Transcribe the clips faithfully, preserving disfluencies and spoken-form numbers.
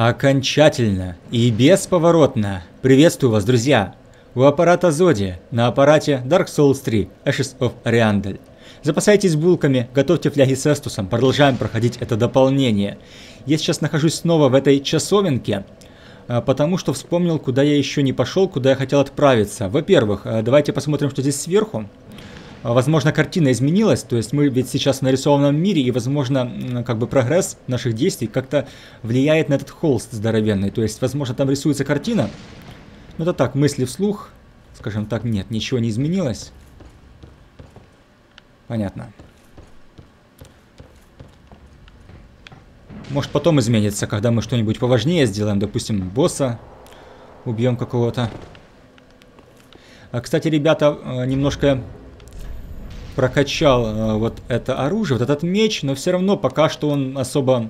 Окончательно и бесповоротно приветствую вас, друзья! У аппарата Зоди, на аппарате Dark Souls три Ashes of Ariandel. Запасайтесь булками, готовьте фляги с эстусом, продолжаем проходить это дополнение. Я сейчас нахожусь снова в этой часовенке, потому что вспомнил, куда я еще не пошел, куда я хотел отправиться. Во-первых, давайте посмотрим, что здесь сверху. Возможно, картина изменилась, то есть мы ведь сейчас в нарисованном мире, и, возможно, как бы прогресс наших действий как-то влияет на этот холст здоровенный. То есть, возможно, там рисуется картина. Ну это так, мысли вслух, скажем так, нет, ничего не изменилось. Понятно. Может, потом изменится, когда мы что-нибудь поважнее сделаем, допустим, босса убьем какого-то. А, кстати, ребята, немножко... прокачал э, вот это оружие, вот этот меч, но все равно пока что он особо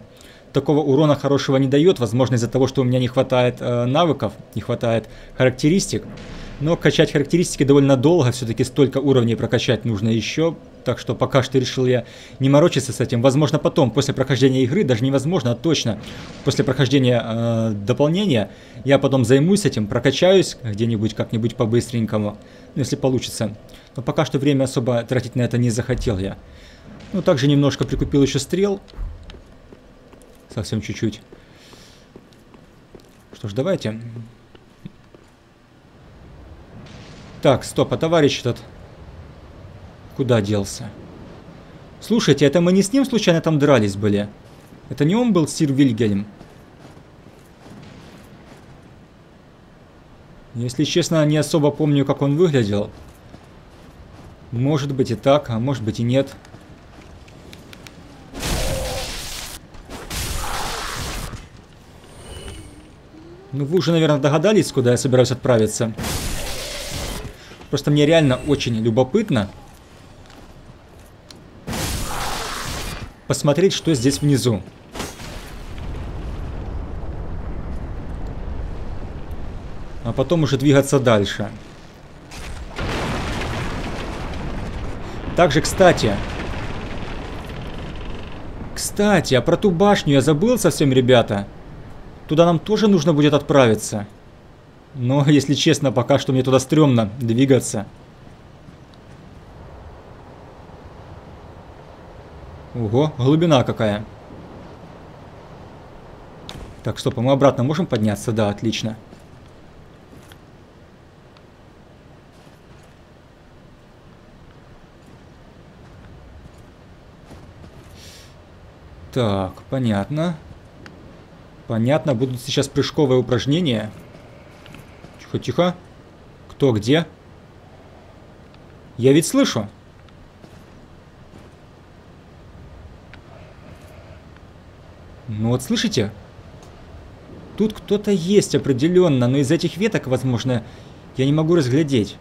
такого урона хорошего не дает. Возможно, из-за того, что у меня не хватает э, навыков, не хватает характеристик. Но качать характеристики довольно долго, все-таки столько уровней прокачать нужно еще. Так что пока что решил я не морочиться с этим. Возможно, потом, после прохождения игры, даже невозможно, а точно, после прохождения э, дополнения, я потом займусь этим, прокачаюсь где-нибудь, как-нибудь по-быстренькому, ну, если получится. Но пока что время особо тратить на это не захотел я. Ну, также немножко прикупил еще стрел. Совсем чуть-чуть. Что ж, давайте. Так, стоп, а товарищ этот куда делся? Слушайте, это мы не с ним случайно там дрались были? Это не он был, сир Вильгельм? Если честно, не особо помню, как он выглядел. Может быть и так, а может быть и нет. Ну вы уже, наверное, догадались, куда я собираюсь отправиться. Просто мне реально очень любопытно посмотреть, что здесь внизу. А потом уже двигаться дальше. Также, кстати... Кстати, а про ту башню я забыл совсем, ребята. Туда нам тоже нужно будет отправиться. Но, если честно, пока что мне туда стрёмно двигаться. Ого, глубина какая. Так, стоп, а мы обратно можем подняться? Да, отлично. Так, понятно. Понятно, будут сейчас прыжковые упражнения. Тихо-тихо. Кто где? Я ведь слышу. Ну вот, слышите? Тут кто-то есть определенно, но из этих веток, возможно, я не могу разглядеть.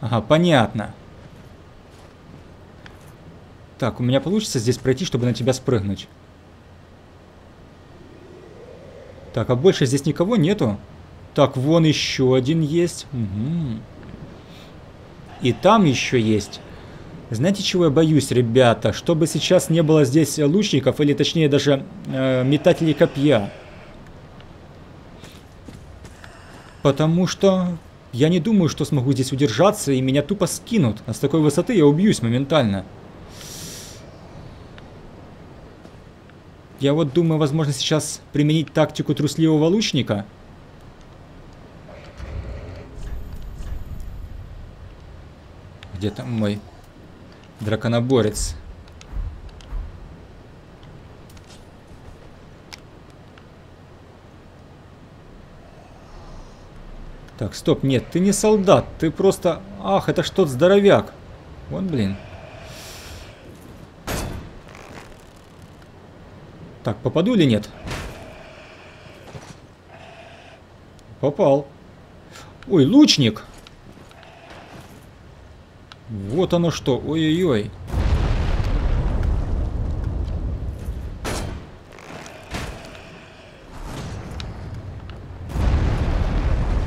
Ага, понятно. Так, у меня получится здесь пройти, чтобы на тебя спрыгнуть. Так, а больше здесь никого нету? Так, вон еще один есть. Угу. И там еще есть. Знаете, чего я боюсь, ребята? Чтобы сейчас не было здесь лучников, или точнее даже э, метателей копья. Потому что... я не думаю, что смогу здесь удержаться, и меня тупо скинут. А с такой высоты я убьюсь моментально. Я вот думаю, возможно, сейчас применить тактику трусливого лучника. Где там мой драконоборец? Так, стоп, нет, ты не солдат, ты просто... Ах, это что-то здоровяк. Вон, блин. Так, попаду или нет? Попал. Ой, лучник! Вот оно что, ой-ой-ой.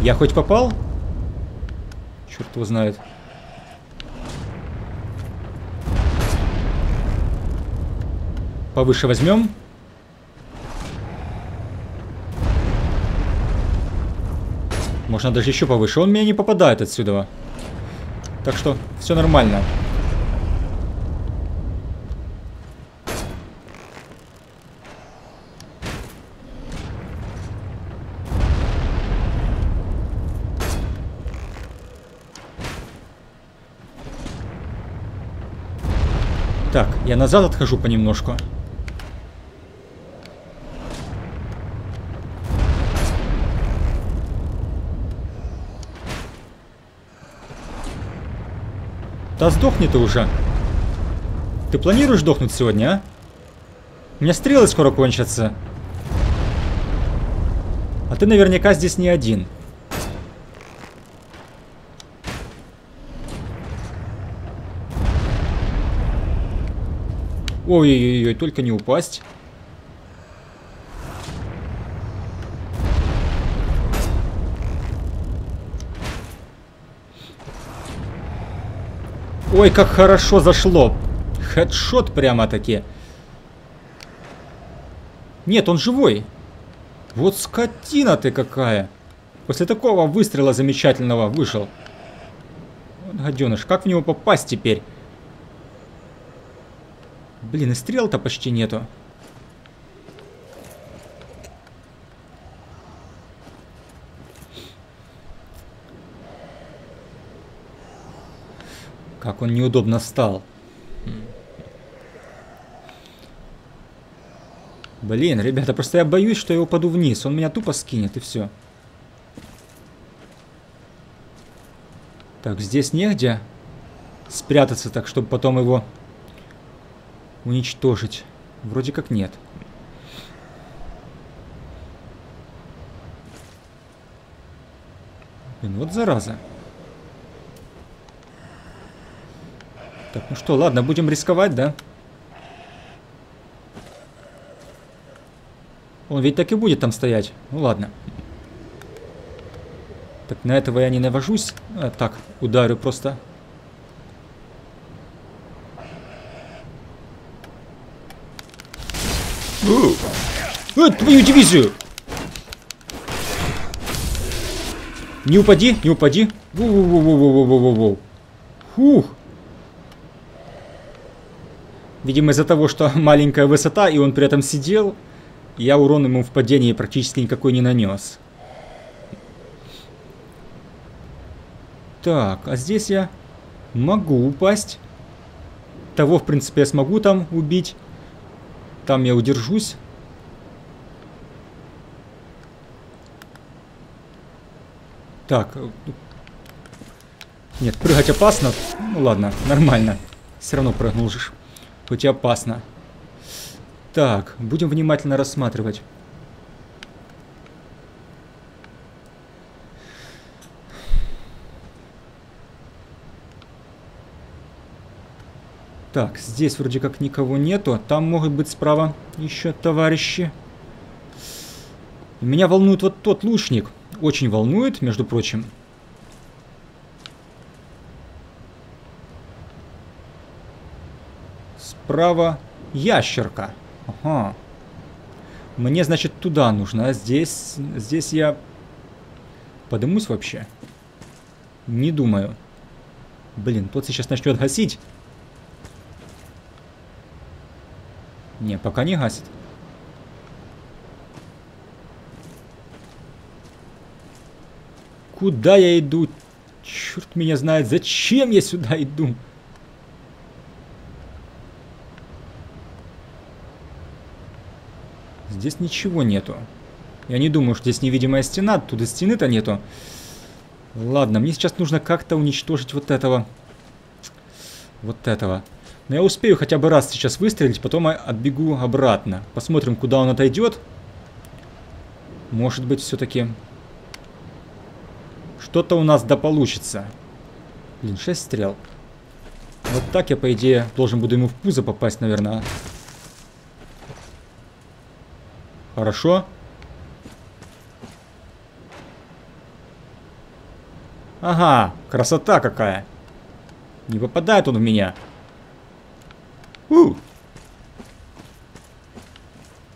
Я хоть попал? Черт его знает. Повыше возьмем. Может, надо даже еще повыше. Он меня не попадает отсюда. Так что все нормально. Так, я назад отхожу понемножку. Да сдохни ты уже. Ты планируешь сдохнуть сегодня, а? У меня стрелы скоро кончатся. А ты наверняка здесь не один. Ой-ой-ой, только не упасть. Ой, как хорошо зашло. Хедшот прямо-таки. Нет, он живой. Вот скотина ты какая. После такого выстрела замечательного вышел. Гаденыш, как в него попасть теперь? Блин, и стрел-то почти нету. Как он неудобно встал. Блин, ребята, просто я боюсь, что я упаду вниз. Он меня тупо скинет, и все. Так, здесь негде спрятаться, так, чтобы потом его уничтожить. Вроде как нет. Блин, вот зараза. Так, ну что, ладно, будем рисковать, да? Он ведь так и будет там стоять. Ну ладно. Так, на этого я не навожусь. А, так, ударю просто. А, твою дивизию! Не упади, не упади. Воу-воу-воу-воу-воу-воу-воу. Фух. Видимо, из-за того, что маленькая высота, и он при этом сидел, я урон ему в падении практически никакой не нанес. Так, а здесь я могу упасть. Того, в принципе, я смогу там убить. Там я удержусь. Так. Нет, прыгать опасно. Ну ладно, нормально. Все равно прыгнул же. Хоть и опасно. Так, будем внимательно рассматривать. Так, здесь вроде как никого нету. Там могут быть справа еще товарищи. Меня волнует вот тот лучник. Очень волнует, между прочим. Справа ящерка. Ага. Мне, значит, туда нужно. А здесь, здесь я подымусь вообще? Не думаю. Блин, тот сейчас начнет гасить. Не, пока не гасит. Куда я иду? Черт меня знает, зачем я сюда иду? Здесь ничего нету. Я не думаю, что здесь невидимая стена. Тут и стены-то нету. Ладно, мне сейчас нужно как-то уничтожить вот этого. Вот этого. Но я успею хотя бы раз сейчас выстрелить, потом отбегу обратно. Посмотрим, куда он отойдет. Может быть, все-таки что-то у нас да получится. Блин, шесть стрел. Вот так я, по идее, должен буду ему в пузо попасть, наверное. Хорошо. Ага, красота какая. Не попадает он в меня. У!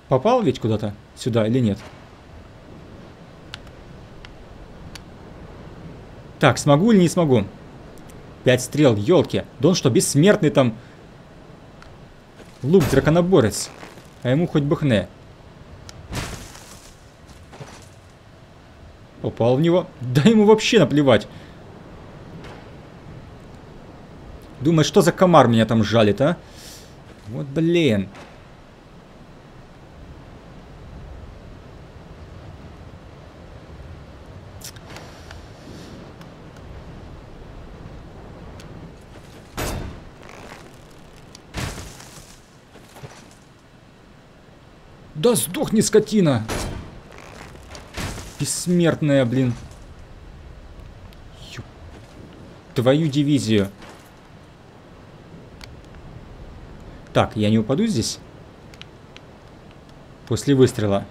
Попал ведь куда-то сюда или нет? Так, смогу или не смогу? Пять стрел, елки. Да он что, бессмертный там? Лук, драконоборец. А ему хоть бы хне. Попал в него. Да ему вообще наплевать. Думаю, что за комар меня там жалит, а? Вот блин. Да сдохни, скотина! Бессмертная, блин. Ё... Твою дивизию. Так, я не упаду здесь? После выстрела.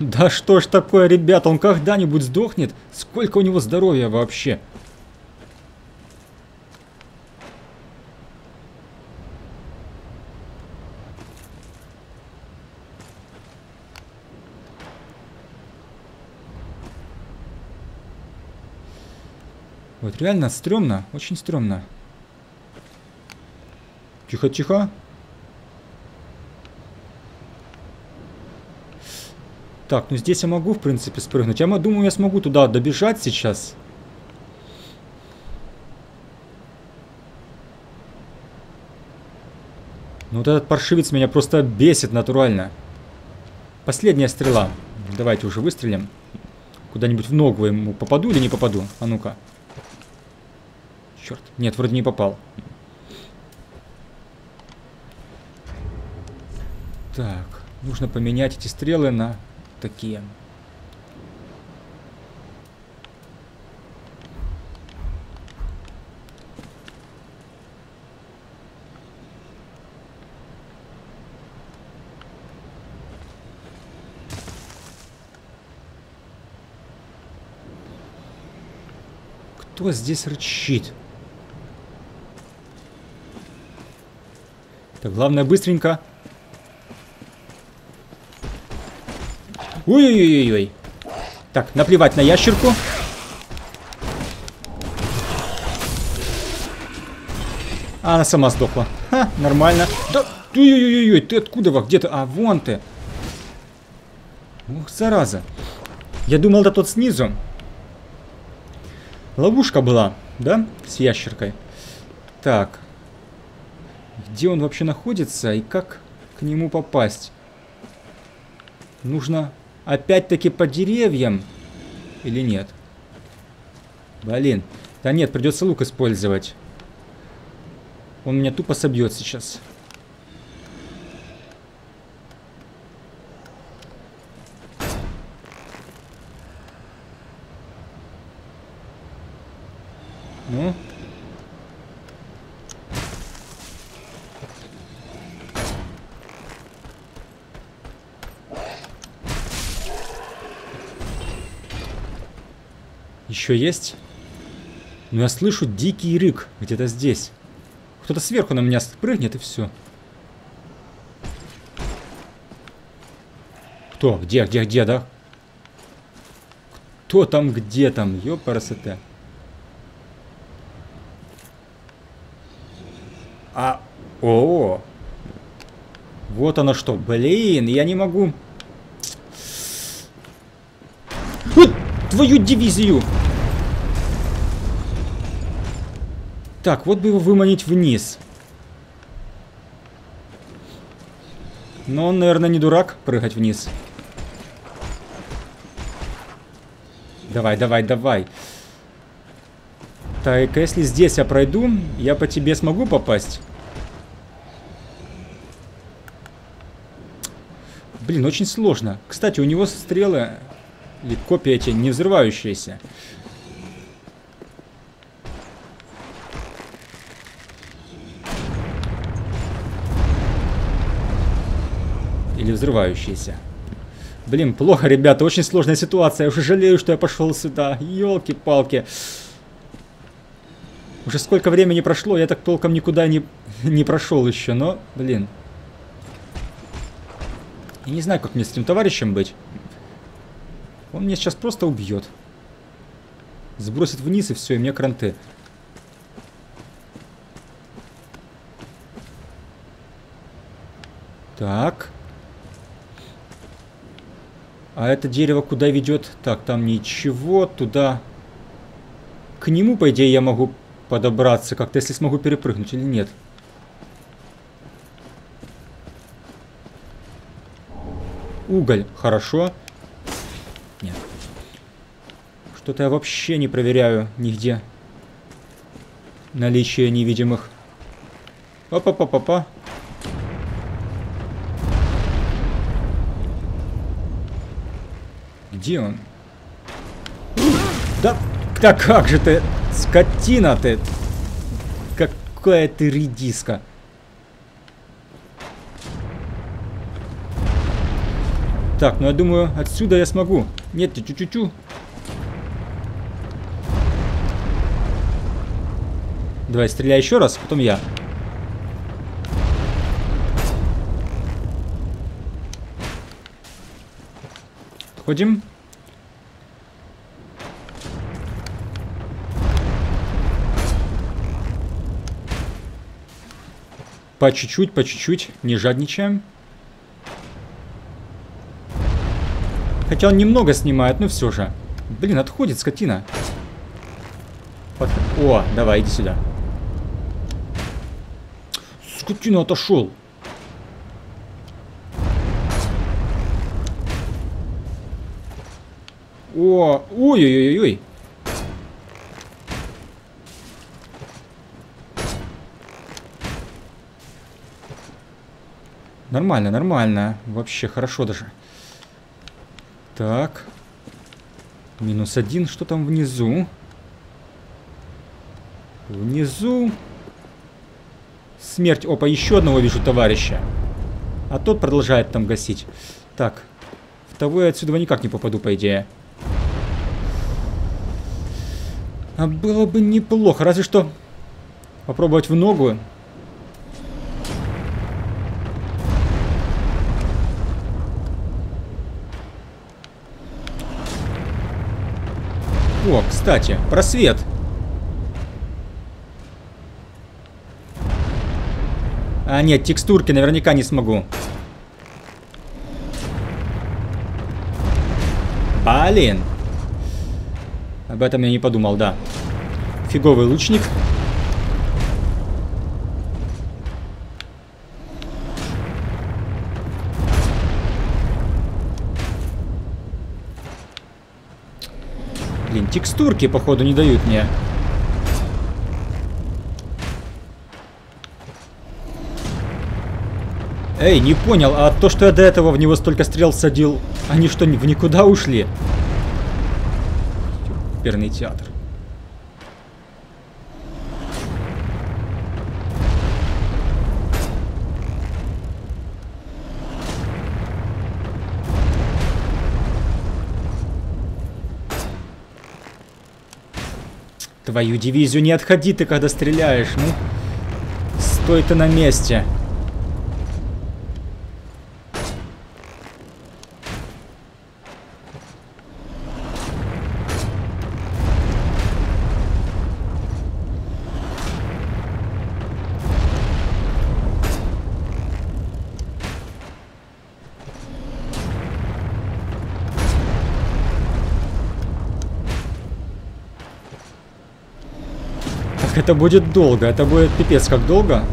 Да что ж такое, ребята, он когда-нибудь сдохнет? Сколько у него здоровья вообще? Вот реально стрёмно, очень стрёмно. Тихо-тихо. Так, ну здесь я могу, в принципе, спрыгнуть. Я думаю, я смогу туда добежать сейчас. Ну вот этот паршивец меня просто бесит натурально. Последняя стрела. Давайте уже выстрелим. Куда-нибудь в ногу ему попаду или не попаду? А ну-ка. Черт. Нет, вроде не попал. Так, нужно поменять эти стрелы на... такие. Кто здесь рычит? Так, главное быстренько. Ой-ой-ой-ой. Так, наплевать на ящерку. А, она сама сдохла. Ха, нормально. Да, ой-ой-ой-ой, ты откуда? Где ты? А, вон ты. Ух, зараза. Я думал, это тот снизу. Ловушка была, да? С ящеркой. Так. Где он вообще находится и как к нему попасть? Нужно... опять-таки по деревьям? Или нет? Блин. Да нет, придется лук использовать. Он меня тупо собьет сейчас. Ну? Еще есть? Но я слышу дикий рык где-то здесь. Кто-то сверху на меня спрыгнет и все. Кто? Где? Где? Где? Да? Кто там? Где там? Ёпарасоте. А, о, -о, о, вот оно что. Блин, я не могу. Твою дивизию! Так, вот бы его выманить вниз. Но он, наверное, не дурак прыгать вниз. Давай, давай, давай. Так, если здесь я пройду, я по тебе смогу попасть? Блин, очень сложно. Кстати, у него стрелы... или копии эти не взрывающиеся. Или взрывающиеся. Блин, плохо, ребята. Очень сложная ситуация. Я уже жалею, что я пошел сюда. Ёлки-палки. Уже сколько времени прошло, я так толком никуда не, не прошел еще, но, блин. Я не знаю, как мне с этим товарищем быть. Он меня сейчас просто убьет. Сбросит вниз, и все, и мне кранты. Так. А это дерево куда ведет? Так, там ничего, туда. К нему, по идее, я могу подобраться как-то, если смогу перепрыгнуть или нет. Уголь, хорошо. Нет. Что-то я вообще не проверяю нигде наличие невидимых. Опа-па-па-па. Где он? Да, да как же ты, скотина ты. Какая ты редиска. Так, ну я думаю, отсюда я смогу. Нет, ты чу-чу-чу. Давай, стреляй еще раз, потом я. Ходим. По чуть-чуть, по чуть-чуть, не жадничаем. Хотя он немного снимает, но все же. Блин, отходит, скотина. Под... О, давай, иди сюда. Скотина отошел. О, ой-ой-ой-ой. Нормально, нормально. Вообще хорошо даже. Так. Минус один. Что там внизу? Внизу. Смерть. Опа, еще одного вижу товарища. А тот продолжает там гасить. Так. В того я отсюда никак не попаду, по идее. А было бы неплохо, разве что попробовать в ногу. О, кстати, просвет. А нет, текстурки наверняка не смогу. Блин. Об этом я не подумал, да. Фиговый лучник. Блин, текстурки, походу, не дают мне. Эй, не понял, а то, что я до этого в него столько стрел садил, они что, в никуда ушли? Оперный театр. Твою дивизию, не отходи ты, когда стреляешь. Ну, стой ты на месте. Это будет долго, это будет пипец как долго.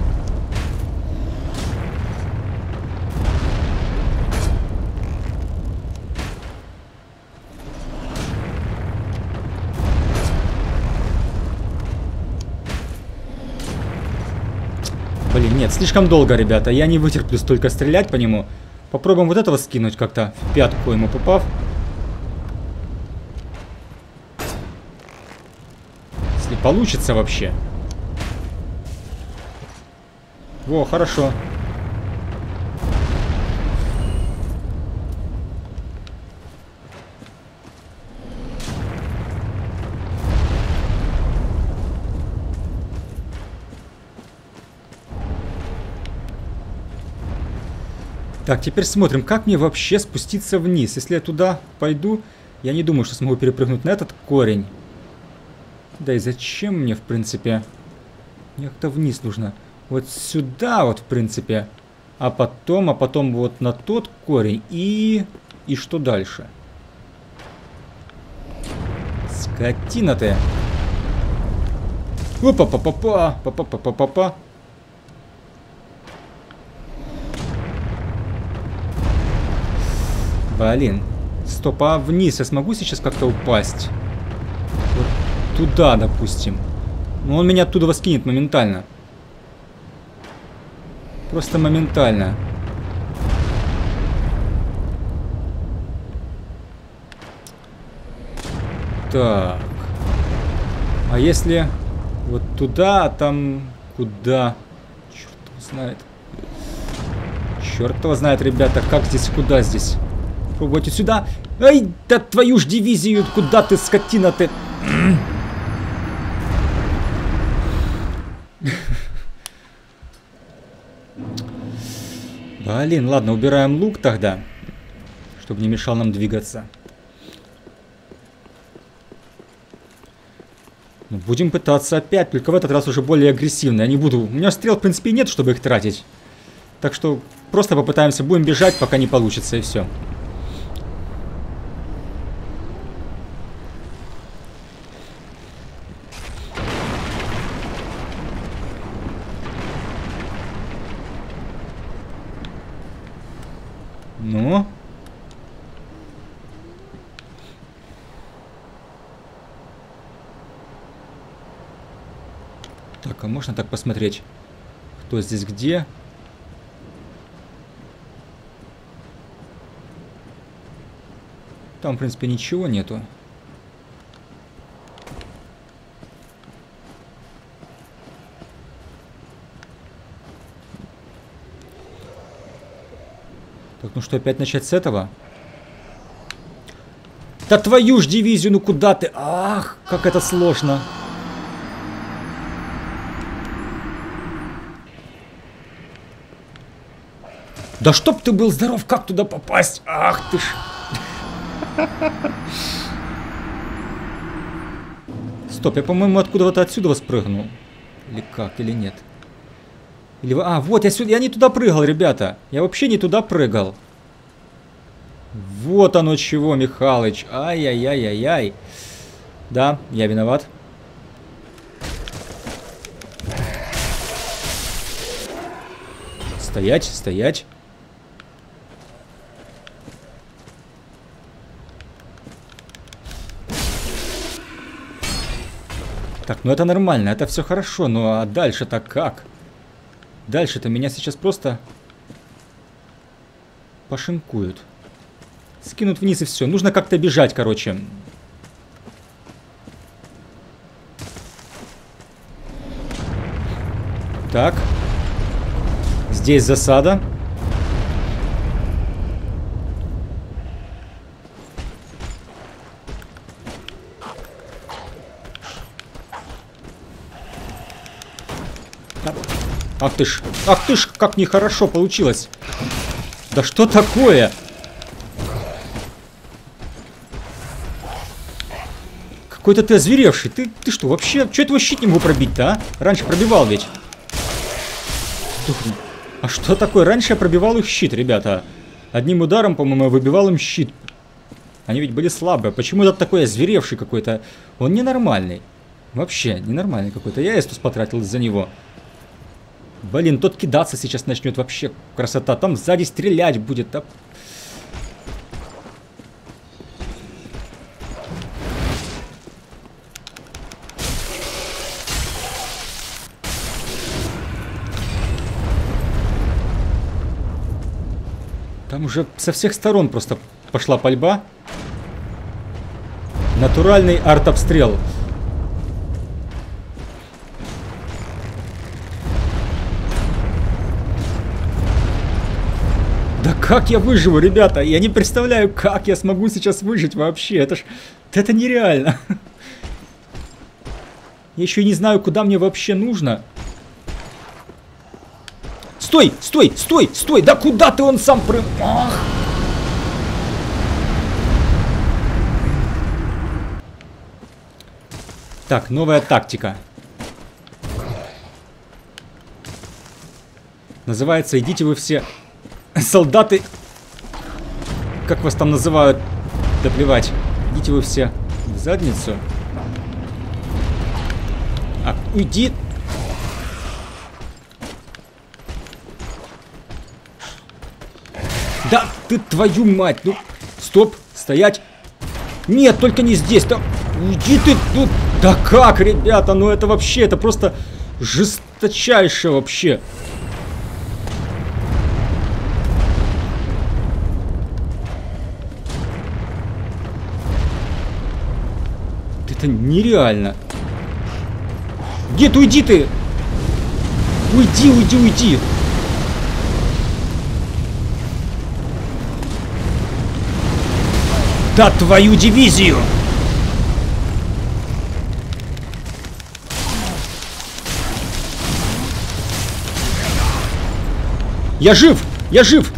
Блин, нет, слишком долго, ребята. Я не вытерплю столько стрелять по нему. Попробуем вот этого скинуть как-то, в пятку ему попав. Получится вообще. Во, хорошо. Так, теперь смотрим, как мне вообще спуститься вниз. Если я туда пойду, я не думаю, что смогу перепрыгнуть на этот корень. Да и зачем мне, в принципе? Мне как-то вниз нужно. Вот сюда вот, в принципе. А потом, а потом вот на тот корень. И... И что дальше? Скотина ты! Опа-па-па-па! Па-па-па-па-па-па! Блин. Стоп, а вниз я смогу сейчас как-то упасть? Вот туда, допустим. Но он меня оттуда воскинет моментально. Просто моментально. Так. А если вот туда, а там куда? Черт его знает. Черт его знает, ребята, как здесь, куда здесь? Пробуйте сюда. Ай, да твою ж дивизию, куда ты, скотина ты? Блин, ладно, убираем лук тогда, чтобы не мешал нам двигаться. Ну, будем пытаться опять, только в этот раз уже более агрессивно. Я не буду. У меня стрел, в принципе, нет, чтобы их тратить. Так что просто попытаемся, будем бежать, пока не получится, и все. Ну. Так, а можно так посмотреть, кто здесь где? Там, в принципе, ничего нету. Так, ну что, опять начать с этого? Да твою ж дивизию, ну куда ты? Ах, как это сложно. Да чтоб ты был здоров, как туда попасть? Ах ты ж. Стоп, я, по-моему, откуда-то отсюда спрыгнул. Или как, или нет? Или... А, вот, я, сюда... я не туда прыгал, ребята. Я вообще не туда прыгал. Вот оно чего, Михалыч. Ай-яй-яй-яй-яй. Да, я виноват. Стоять, стоять. Так, ну это нормально, это все хорошо, но а дальше-то как? Дальше-то меня сейчас просто пошинкуют. Скинут вниз и все. Нужно как-то бежать, короче. Так. Здесь засада. Ах ты ж, ах ты ж, как нехорошо получилось. Да что такое? Какой-то ты озверевший. Ты, ты что, вообще, что этого щит не могу пробить-то, а? Раньше пробивал ведь. А что такое? Раньше я пробивал их щит, ребята. Одним ударом, по-моему, я выбивал им щит. Они ведь были слабые. Почему этот такой озверевший какой-то? Он ненормальный. Вообще, ненормальный какой-то. Я эстус потратил из-за него. Блин, тот кидаться сейчас начнет, вообще красота. Там сзади стрелять будет, да? Там уже со всех сторон просто пошла пальба. Натуральный артобстрел. Как я выживу, ребята? Я не представляю, как я смогу сейчас выжить вообще. Это ж... Это нереально. Я еще и не знаю, куда мне вообще нужно. Стой, стой, стой, стой! Да куда ты, он сам прыг... Ах! Так, новая тактика. Называется «Идите вы все, солдаты...» Как вас там называют? Да плевать. Идите вы все в задницу. А, уйди! Да ты твою мать! Ну, стоп! Стоять! Нет, только не здесь! Да уйди ты! Ну, да как, ребята? Ну это вообще, это просто жесточайшее вообще. Это нереально. Дед, уйди ты! Уйди, уйди, уйди! Да твою дивизию! Я жив! Я жив!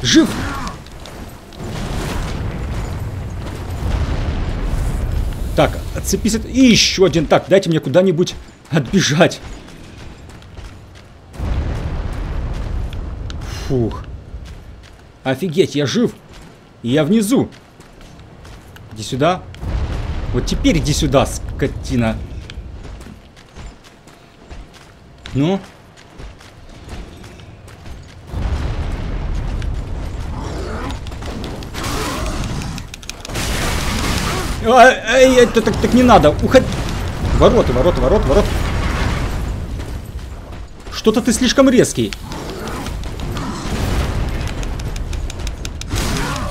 Жив! Так, отцепись. И еще один. Так, дайте мне куда-нибудь отбежать. Фух. Офигеть, я жив. И я внизу. Иди сюда. Вот теперь иди сюда, скотина. Ну. Ай, это так, так не надо. Уходи. Ворота, ворота, ворота, ворота. Что-то ты слишком резкий.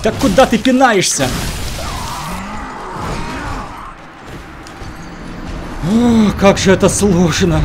Так куда ты пинаешься? О, как же это сложно.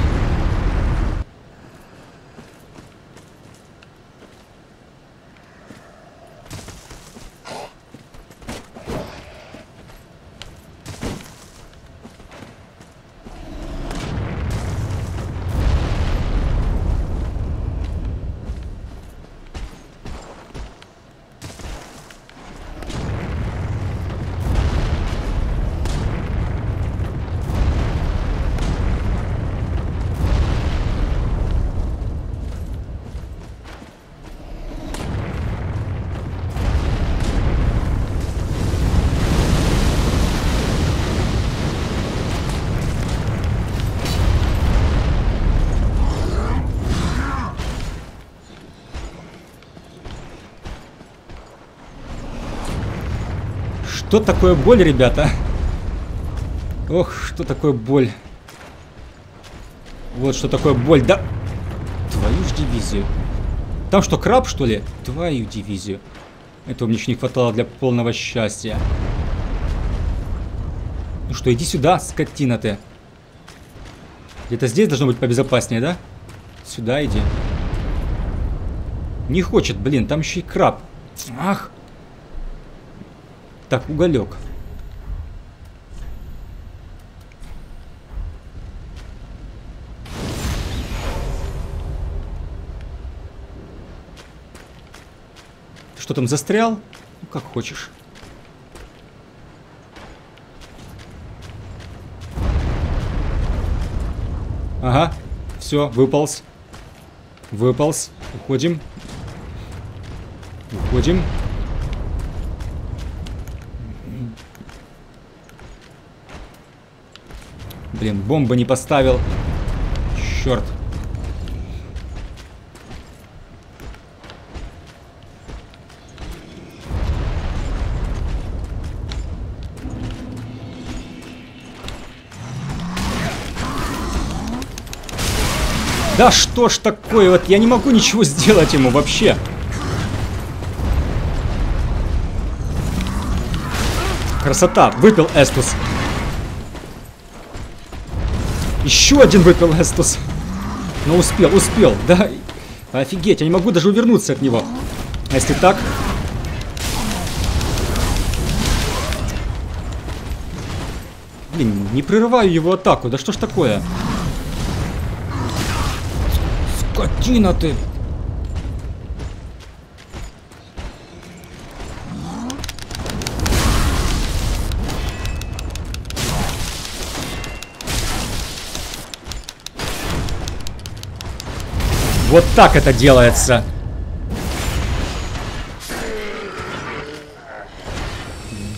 Что такое боль, ребята? Ох, что такое боль. Вот что такое боль, да? Твою ж дивизию. Там что, краб, что ли? Твою дивизию. Этого мне еще не хватало для полного счастья. Ну что, иди сюда, скотина ты. Где-то здесь должно быть побезопаснее, да? Сюда иди. Не хочет, блин, там еще и краб. Ах! Так, уголек. Ты что там застрял? Ну, как хочешь. Ага, все, выполз. Выполз. Уходим. Уходим. Блин, бомбы не поставил. Черт. Да что ж такое? Вот я не могу ничего сделать ему вообще. Красота. Выпил Эстус. Еще один выпил Эстус. Но успел, успел, да. Офигеть, я не могу даже увернуться от него. А если так? Блин, не прерываю его атаку, да что ж такое? Скотина ты. Вот так это делается.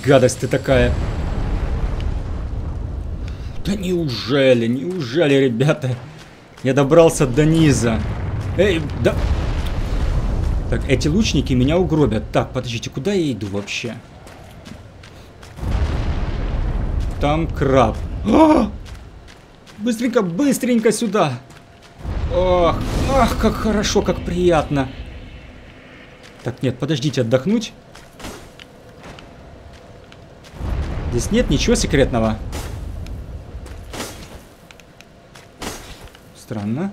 Гадость ты такая. Да неужели, неужели, ребята? Я добрался до низа. Эй, да... Так, эти лучники меня угробят. Так, подождите, куда я иду вообще? Там краб. А-а-а! Быстренько, быстренько сюда. Ох, ах, как хорошо, как приятно. Так, нет, подождите, отдохнуть. Здесь нет ничего секретного. Странно.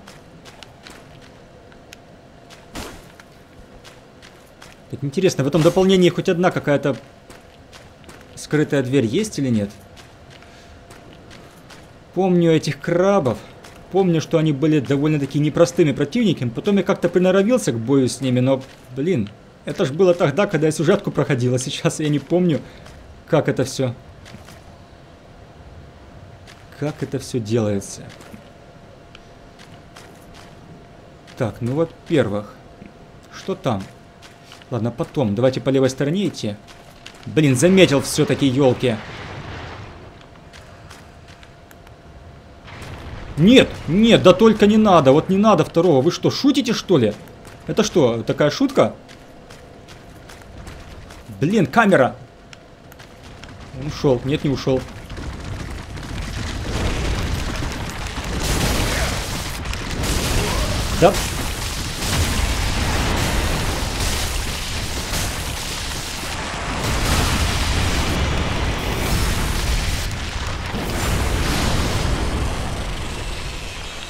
Так, интересно, в этом дополнении хоть одна какая-то скрытая дверь есть или нет? Помню этих крабов. Помню, что они были довольно-таки непростыми противниками. Потом я как-то приноровился к бою с ними, но, блин, это ж было тогда, когда я сюжетку проходил, а сейчас я не помню, как это все. Как это все делается. Так, ну, во-первых, что там? Ладно, потом. Давайте по левой стороне идти. Блин, заметил все-таки, елки. Нет, нет, да только не надо. Вот не надо второго. Вы что, шутите, что ли? Это что, такая шутка? Блин, камера. Он ушел. Нет, не ушел. Да...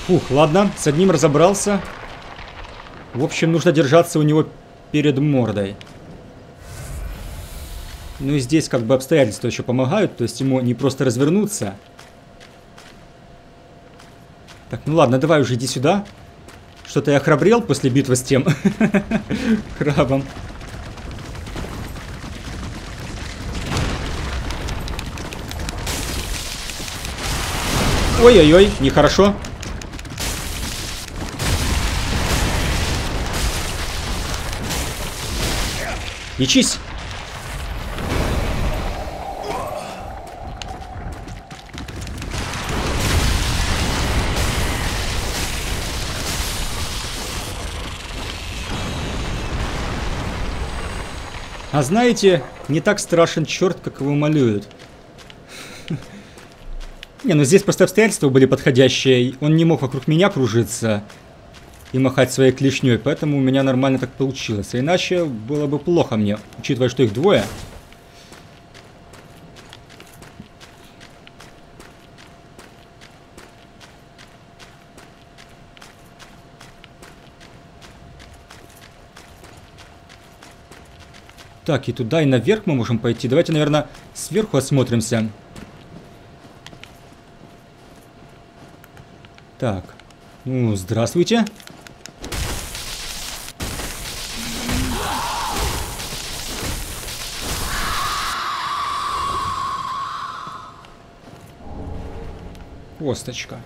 Фух, ладно, с одним разобрался. В общем, нужно держаться у него перед мордой. Ну и здесь как бы обстоятельства еще помогают, то есть ему не просто развернуться. Так, ну ладно, давай уже иди сюда. Что-то я храбрел после битвы с тем крабом. Ой-ой-ой, нехорошо. Лечись! А знаете, не так страшен черт, как его малюют. Не, ну здесь просто обстоятельства были подходящие. Он не мог вокруг меня кружиться и махать своей клешней, поэтому у меня нормально так получилось. А иначе было бы плохо мне, учитывая, что их двое. Так, и туда, и наверх мы можем пойти. Давайте, наверное, сверху осмотримся. Так, ну, здравствуйте. Косточка.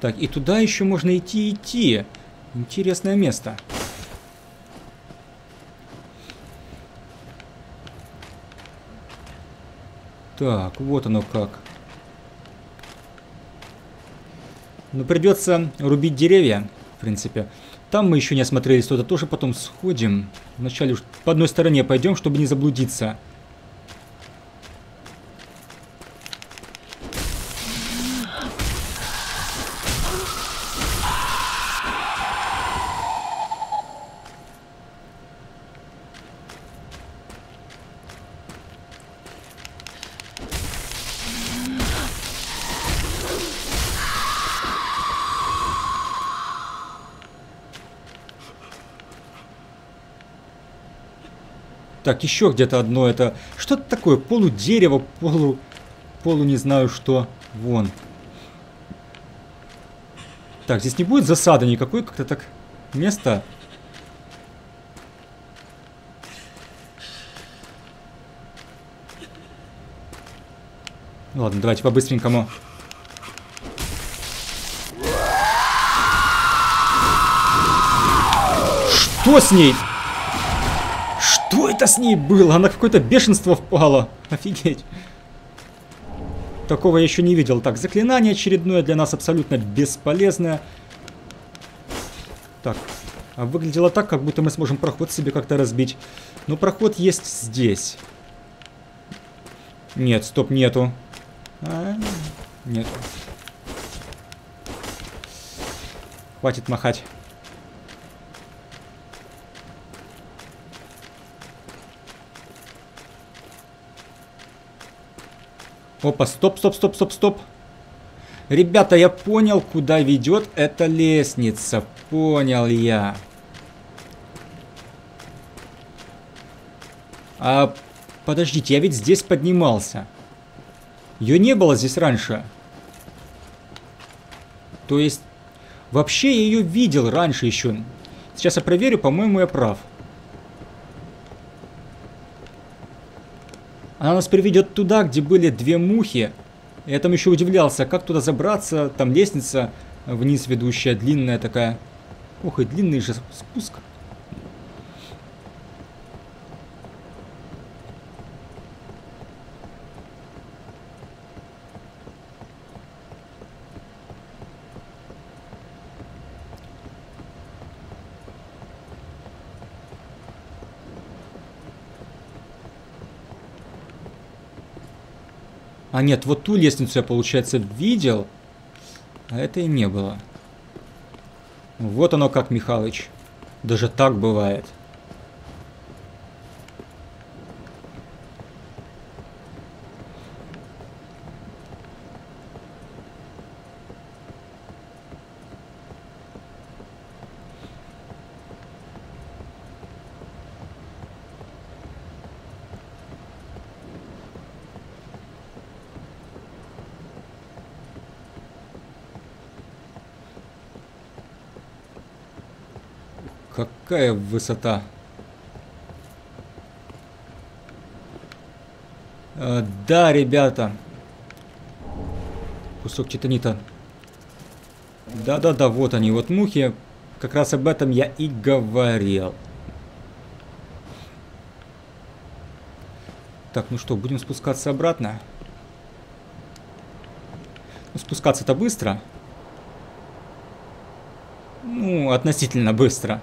Так, и туда еще можно идти, идти. Интересное место. Так, вот оно как. Ну, придется рубить деревья, в принципе. Там мы еще не осмотрелись, туда тоже потом сходим. Вначале уж по одной стороне пойдем, чтобы не заблудиться. Так, еще где-то одно это... Что-то такое, полудерево, полу... Полу не знаю что. Вон. Так, здесь не будет засады никакой, как-то так... Место... Ладно, давайте по-быстренькому... Что с ней? Что это с ней было? Она в какое-то бешенство впала. Офигеть. Такого я еще не видел. Так, заклинание очередное для нас абсолютно бесполезное. Так, а выглядело так, как будто мы сможем проход себе как-то разбить. Но проход есть здесь. Нет, стоп, нету. А, нет. Хватит махать. Опа, стоп, стоп, стоп, стоп, стоп. Ребята, я понял, куда ведет эта лестница. Понял я. А, подождите, я ведь здесь поднимался. Ее не было здесь раньше. То есть, вообще я ее видел раньше еще. Сейчас я проверю, по-моему, я прав. Она нас приведет туда, где были две мухи. Я там еще удивлялся, как туда забраться. Там лестница вниз ведущая, длинная такая. Ох, и длинный же спуск. А нет, вот ту лестницу я, получается, видел, а этой не было. Вот оно как, Михалыч. Даже так бывает. Какая высота? Э, да, ребята. Кусок титанита. Да-да-да, вот они, вот мухи. Как раз об этом я и говорил. Так, ну что, будем спускаться обратно? Ну, спускаться-то быстро. Ну, относительно быстро.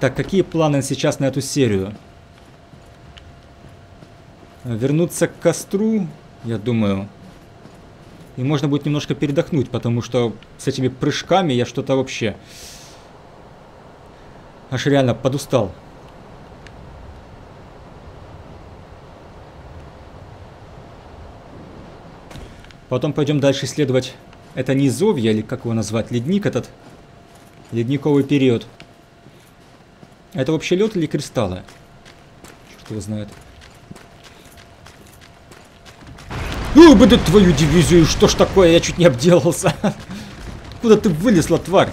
Так, какие планы сейчас на эту серию? Вернуться к костру, я думаю. И можно будет немножко передохнуть, потому что с этими прыжками я что-то вообще... Аж реально подустал. Потом пойдем дальше исследовать это низовье, или как его назвать, ледник этот. Ледниковый период. Это вообще лед или кристаллы? Черт его знает. Ну, буду твою дивизию, что ж такое, я чуть не обделался. Куда ты вылезла, тварь?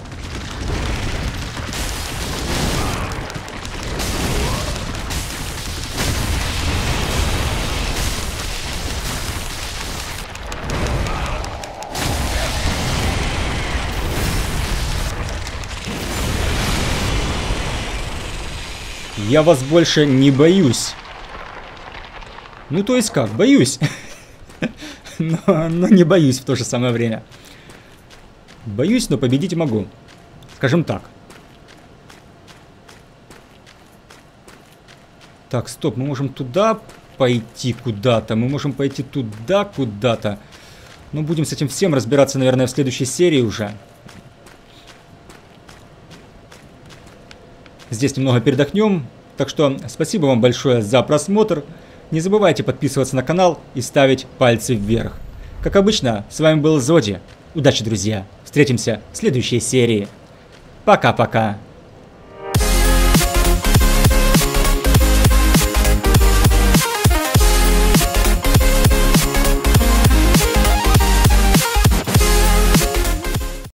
Я вас больше не боюсь. Ну, то есть как, боюсь. но, но не боюсь в то же самое время. Боюсь, но победить могу. Скажем так. Так, стоп, мы можем туда пойти куда-то. Мы можем пойти туда куда-то. Но будем с этим всем разбираться, наверное, в следующей серии уже. Здесь немного передохнем. Так что спасибо вам большое за просмотр. Не забывайте подписываться на канал и ставить пальцы вверх. Как обычно, с вами был Зоди. Удачи, друзья. Встретимся в следующей серии. Пока-пока.